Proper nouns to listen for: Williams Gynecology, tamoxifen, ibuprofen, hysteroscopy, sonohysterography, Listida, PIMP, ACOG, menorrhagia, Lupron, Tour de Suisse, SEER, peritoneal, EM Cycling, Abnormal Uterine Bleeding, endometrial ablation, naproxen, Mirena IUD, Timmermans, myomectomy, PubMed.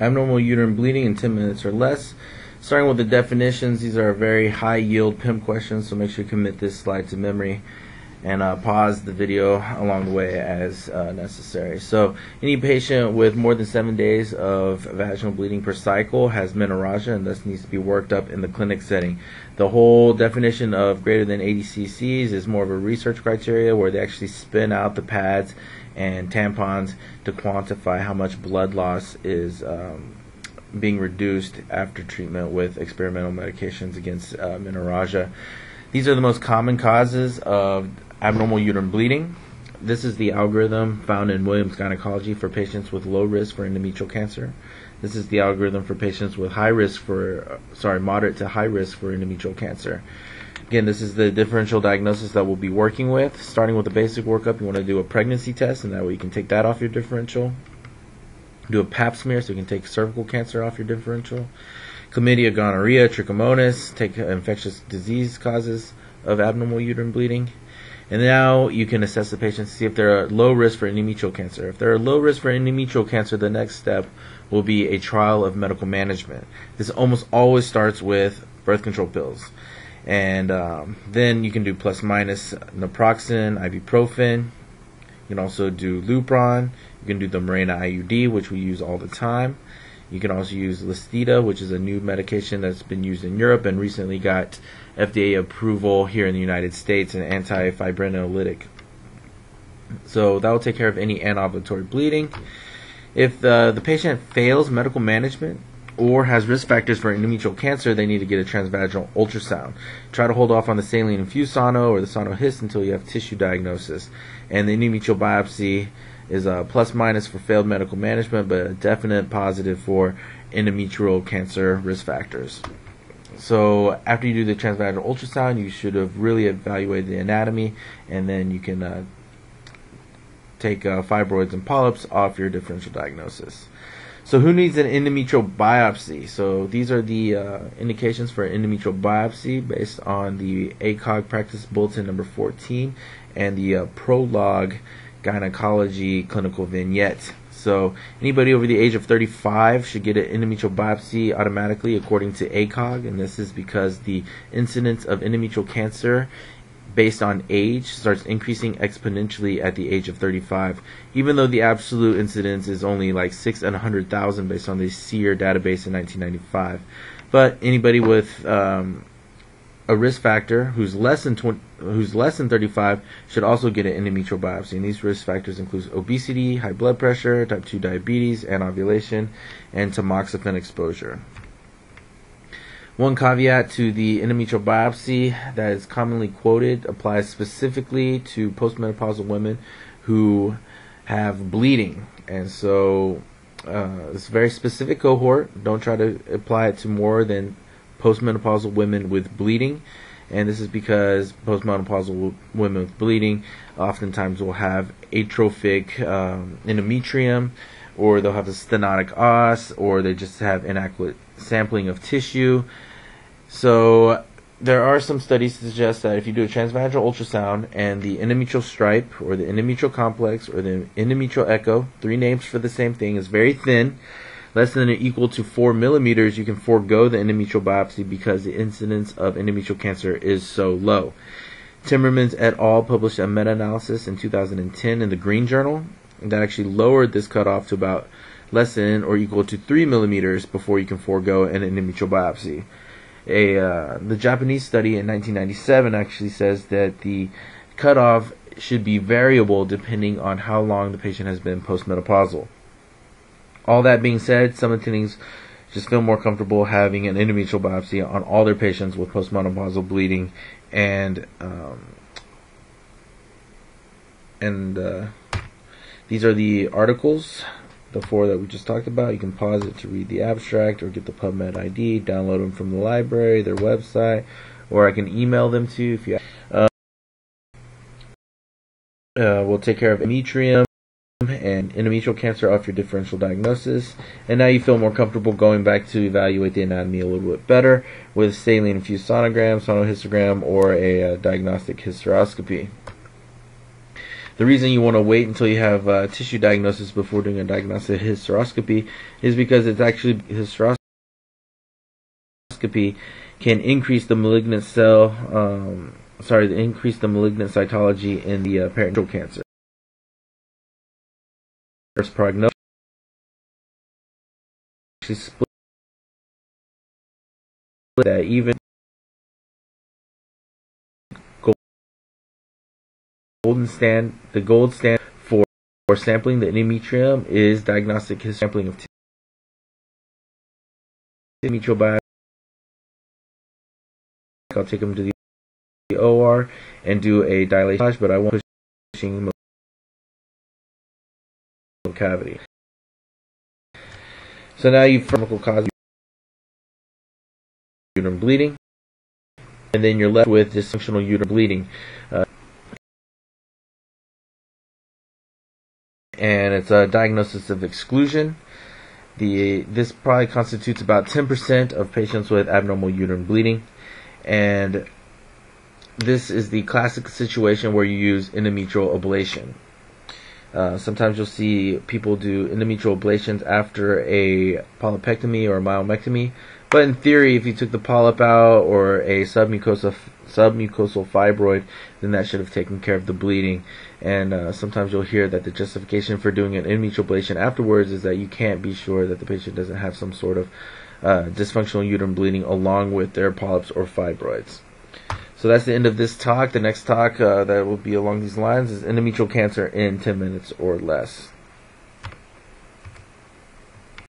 abnormal uterine bleeding in 10 minutes or less. Starting with the definitions, these are very high yield PIMP questions, so make sure you commit this slide to memory and pause the video along the way as necessary. So any patient with more than 7 days of vaginal bleeding per cycle has menorrhagia and thus needs to be worked up in the clinic setting. The whole definition of greater than 80 cc's is more of a research criteria where they actually spin out the pads and tampons to quantify how much blood loss is being reduced after treatment with experimental medications against menorrhagia. These are the most common causes of abnormal uterine bleeding. This is the algorithm found in Williams Gynecology for patients with low risk for endometrial cancer. This is the algorithm for patients with high risk for, moderate to high risk for endometrial cancer. Again, this is the differential diagnosis that we'll be working with. Starting with the basic workup, you want to do a pregnancy test, and that way you can take that off your differential. Do a pap smear so you can take cervical cancer off your differential. Chlamydia, gonorrhea, trichomonas, take infectious disease causes of abnormal uterine bleeding. And now you can assess the patient to see if they're at low risk for endometrial cancer. If they're at low risk for endometrial cancer, the next step will be a trial of medical management. This almost always starts with birth control pills. And then you can do plus minus naproxen, ibuprofen. You can also do Lupron. You can do the Mirena IUD, which we use all the time. You can also use Listida, which is a new medication that's been used in Europe and recently got FDA approval here in the United States, an anti-fibrinolytic. So that will take care of any anovulatory bleeding. If the patient fails medical management or has risk factors for endometrial cancer, they need to get a transvaginal ultrasound. Try to hold off on the saline infused sono or the sonohist until you have tissue diagnosis. And the endometrial biopsy is a plus minus for failed medical management, but a definite positive for endometrial cancer risk factors. So after you do the transvaginal ultrasound, you should have really evaluated the anatomy, and then you can take fibroids and polyps off your differential diagnosis. So who needs an endometrial biopsy? So these are the indications for endometrial biopsy based on the ACOG practice bulletin number 14 and the prologue gynecology clinical vignette. So anybody over the age of 35 should get an endometrial biopsy automatically according to ACOG, and this is because the incidence of endometrial cancer based on age starts increasing exponentially at the age of 35, even though the absolute incidence is only like 6 in 100,000 based on the SEER database in 1995. But anybody with a risk factor who's less than 35 should also get an endometrial biopsy, and these risk factors include obesity, high blood pressure, type 2 diabetes, and ovulation, and tamoxifen exposure. One caveat to the endometrial biopsy that is commonly quoted applies specifically to postmenopausal women who have bleeding, and so it's a very specific cohort. Don't try to apply it to more than postmenopausal women with bleeding, and this is because postmenopausal women with bleeding oftentimes will have atrophic endometrium, or they'll have a stenotic os, or they just have inadequate sampling of tissue. So there are some studies to suggest that if you do a transvaginal ultrasound and the endometrial stripe or the endometrial complex or the endometrial echo, three names for the same thing, is very thin, less than or equal to 4 millimeters, you can forego the endometrial biopsy because the incidence of endometrial cancer is so low. Timmermans et al. Published a meta-analysis in 2010 in the Green Journal that actually lowered this cutoff to about less than or equal to 3 millimeters before you can forego an endometrial biopsy. The Japanese study in 1997 actually says that the cutoff should be variable depending on how long the patient has been postmenopausal. All that being said, some attendings just feel more comfortable having an endometrial biopsy on all their patients with postmenopausal bleeding and these are the articles, the four that we just talked about. You can pause it to read the abstract or get the PubMed ID, download them from the library, their website, or I can email them to you if you. We'll take care of endometrium and endometrial cancer off your differential diagnosis, and now you feel more comfortable going back to evaluate the anatomy a little bit better with saline infused sonogram, sonohistogram, or a diagnostic hysteroscopy. The reason you want to wait until you have tissue diagnosis before doing a diagnostic hysteroscopy is because it's actually hysteroscopy can increase the malignant cell, increase the malignant cytology in the peritoneal cancer. First prognosis actually split that even the gold standard for sampling the endometrium is diagnostic sampling of endometrial biopsy. I'll take them to the OR and do a dilation, but I won't push the cavity. So now you've chemical cause uterine bleeding, and then you're left with dysfunctional uterine bleeding. And it's a diagnosis of exclusion. This probably constitutes about 10% of patients with abnormal uterine bleeding, and this is the classic situation where you use endometrial ablation. Sometimes you'll see people do endometrial ablations after a polypectomy or a myomectomy, but in theory, if you took the polyp out or a submucosal fibroid, then that should have taken care of the bleeding. And sometimes you'll hear that the justification for doing an endometrial ablation afterwards is that you can't be sure that the patient doesn't have some sort of dysfunctional uterine bleeding along with their polyps or fibroids. So that's the end of this talk. The next talk that will be along these lines is endometrial cancer in 10 minutes or less.